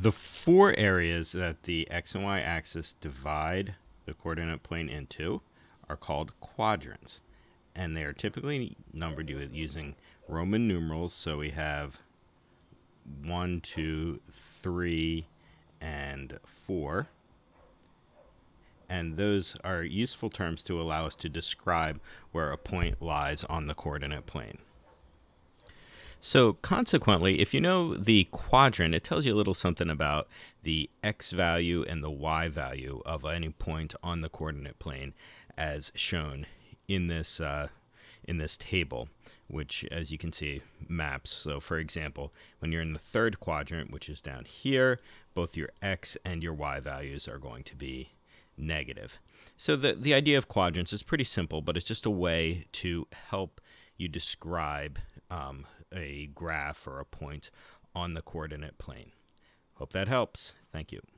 The four areas that the x and y axis divide the coordinate plane into are called quadrants, and they are typically numbered using Roman numerals. So we have 1, 2, 3, and 4. And those are useful terms to allow us to describe where a point lies on the coordinate plane. So consequently, if you know the quadrant, it tells you a little something about the x value and the y value of any point on the coordinate plane, as shown in this table, which, as you can see, maps. So for example, when you're in the third quadrant, which is down here, both your x and your y values are going to be negative. So the idea of quadrants is pretty simple, but it's just a way to help you describe a graph or a point on the coordinate plane. Hope that helps. Thank you.